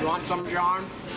You want some, John?